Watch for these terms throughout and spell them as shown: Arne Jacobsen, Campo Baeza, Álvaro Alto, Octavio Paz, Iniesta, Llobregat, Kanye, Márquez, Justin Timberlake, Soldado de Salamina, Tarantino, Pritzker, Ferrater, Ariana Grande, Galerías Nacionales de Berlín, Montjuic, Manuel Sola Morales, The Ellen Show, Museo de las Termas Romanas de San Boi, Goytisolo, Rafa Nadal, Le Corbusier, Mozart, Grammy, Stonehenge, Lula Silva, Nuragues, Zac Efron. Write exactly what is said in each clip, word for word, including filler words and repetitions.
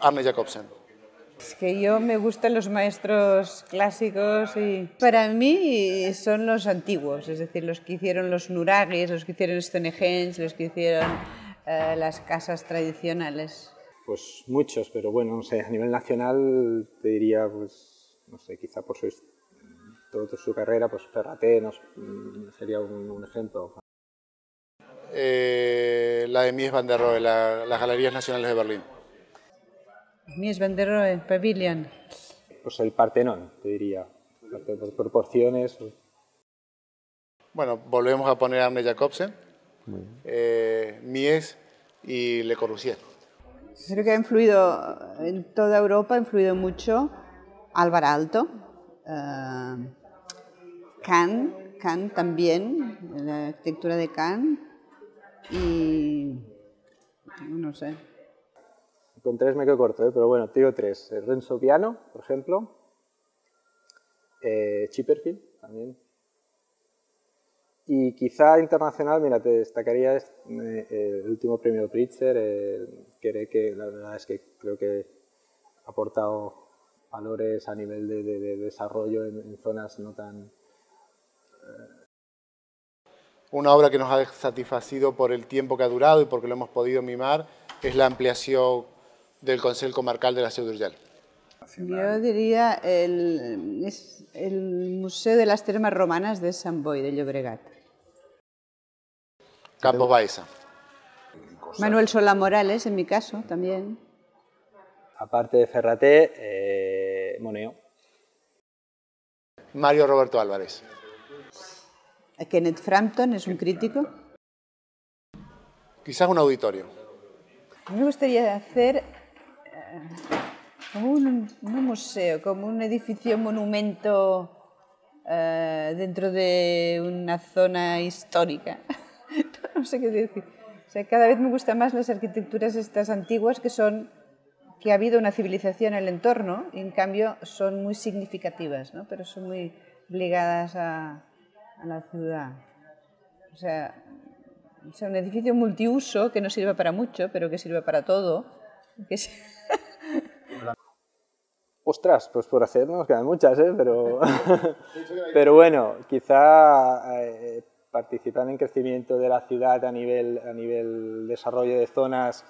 Arne Jacobsen. Es que yo me gustan los maestros clásicos y para mí son los antiguos, es decir, los que hicieron los Nuragues, los que hicieron Stonehenge, los que hicieron eh, las casas tradicionales. Pues muchos, pero bueno, no sé, a nivel nacional te diría, pues, no sé, quizá por su, toda su carrera, pues Ferrater no, sería un, un ejemplo. Eh, la de Mies van der Rohe, la, las Galerías Nacionales de Berlín. Mies van der Rohe, Pavilion. Pues el Partenón, te diría, por proporciones. Bueno, volvemos a poner a Arne Jacobsen, eh, Mies y Le Corbusier. Creo que ha influido en toda Europa, ha influido mucho Álvaro Alto, eh, Kahn, Kahn también, la arquitectura de Kahn y no sé. Con tres me quedo corto, ¿eh? Pero bueno, te digo tres. Renzo Piano, por ejemplo. Eh, Chipperfield, también. Y quizá internacional, mira, te destacaría este, eh, el último premio Pritzker, eh, que, que la verdad es que creo que ha aportado valores a nivel de, de, de desarrollo en, en zonas no tan... Eh. Una obra que nos ha satisfacido por el tiempo que ha durado y porque lo hemos podido mimar es la ampliación del Consejo Comarcal de la Seu d'Urgell. Yo diría el, es el Museo de las Termas Romanas de San Boi, de Llobregat. Campo Baeza. Manuel Sola Morales, en mi caso, también. Aparte de Ferrater, eh, Moneo. Mario Roberto Álvarez. Kenneth Frampton es un crítico. Quizás un auditorio. Me gustaría hacer como un, un museo, como un edificio, monumento eh, dentro de una zona histórica. No sé qué decir. O sea, cada vez me gustan más las arquitecturas estas antiguas que son, que ha habido una civilización en el entorno y en cambio son muy significativas, ¿no? Pero son muy ligadas a, a la ciudad. O sea, O sea, un edificio multiuso que no sirve para mucho, pero que sirve para todo. Que se... Ostras, pues por hacer nos quedan muchas, ¿eh? Pero, pero bueno, quizá eh, participar en crecimiento de la ciudad a nivel, a nivel desarrollo de zonas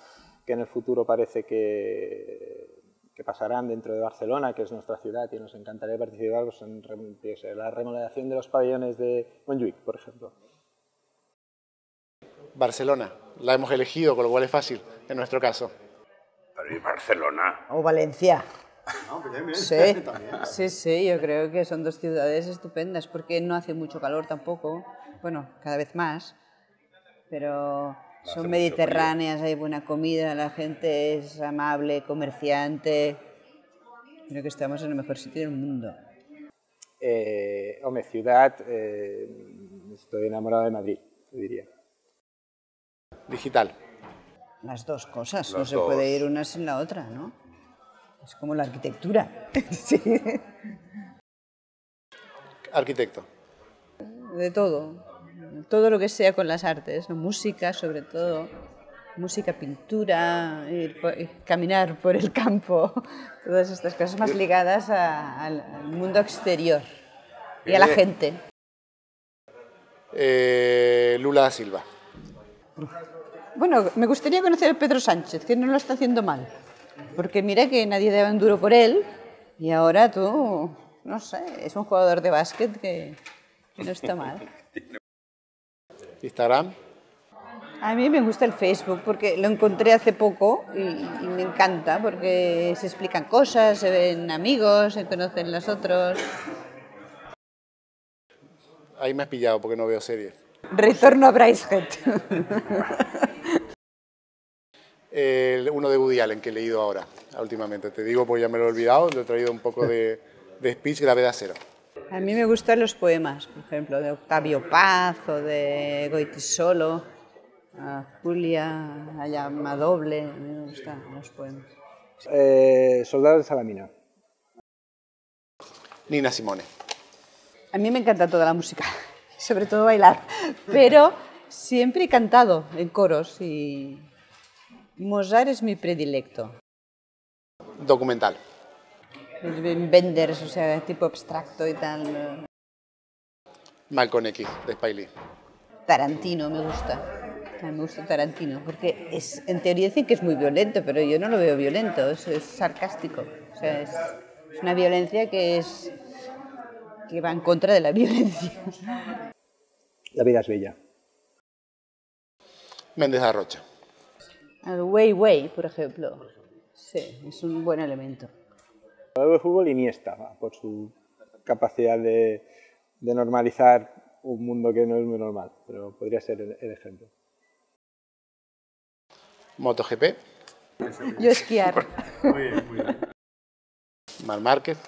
que en el futuro parece que, que pasarán dentro de Barcelona, que es nuestra ciudad, y nos encantaría participar pues, en o sea, la remodelación de los pabellones de Montjuic, por ejemplo. Barcelona, la hemos elegido, con lo cual es fácil, en nuestro caso. Pero ¿y Barcelona? O Valencia. No, bien, bien. Sí, sí, sí, yo creo que son dos ciudades estupendas, porque no hace mucho calor tampoco, bueno, cada vez más, pero son mediterráneas, hay buena comida, la gente es amable, comerciante, creo que estamos en el mejor sitio del mundo. Eh, hombre, ciudad, eh, estoy enamorado de Madrid, te diría. Digital. Las dos cosas, Las no se dos. puede ir una sin la otra, ¿no? Es como la arquitectura. Sí. Arquitecto. De todo, todo lo que sea con las artes, ¿no? Música sobre todo, música, pintura, ir por, ir, caminar por el campo, todas estas cosas más ligadas a, al, al mundo exterior y a la gente. Eh, Lula Silva. Bueno, me gustaría conocer a Pedro Sánchez, que no lo está haciendo mal, porque mira que nadie daba un duro por él y ahora tú, no sé, es un jugador de básquet que, que no está mal. ¿Instagram? A mí me gusta el Facebook porque lo encontré hace poco y, y me encanta porque se explican cosas, se ven amigos, se conocen los otros. Ahí me has pillado porque no veo series. Retorno a Braithead. Eh, uno de Woody Allen que he leído ahora, últimamente. Te digo porque ya me lo he olvidado, lo he traído un poco de, de speech, gravedad cero. A mí me gustan los poemas, por ejemplo, de Octavio Paz o de Goytisolo, Julia, a Llamadoble. A mí me gustan los poemas. Eh, Soldado de Salamina. Nina Simone. A mí me encanta toda la música, sobre todo bailar, pero siempre he cantado en coros y... Mozart es mi predilecto. documental. Los Benders, o sea, tipo abstracto y tal. Malcolm X, de Spiley. Tarantino me gusta. Me gusta Tarantino, porque es, en teoría dicen que es muy violento, pero yo no lo veo violento, es, es sarcástico. O sea, es, es una violencia que, es, que va en contra de la violencia. La vida es bella. Méndez Arrocha. El Wei Wei, por ejemplo. Sí, es un buen elemento. El fútbol Iniesta, por su capacidad de, de normalizar un mundo que no es muy normal, pero podría ser el, el ejemplo. MotoGP. Yo esquiar. Muy bien, muy bien. Mar Márquez.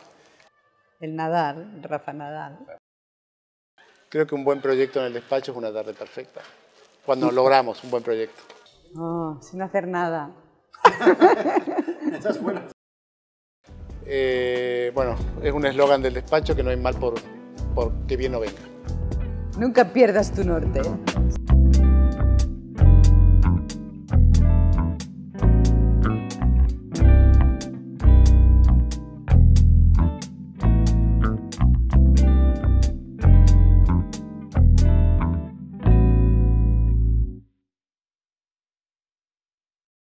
El Nadal, Rafa Nadal. Creo que un buen proyecto en el despacho es una tarde perfecta. Cuando logramos un buen proyecto. Oh, sin hacer nada. Estás buena. Eh, bueno, es un eslogan del despacho que no hay mal por, por que bien no venga. Nunca pierdas tu norte.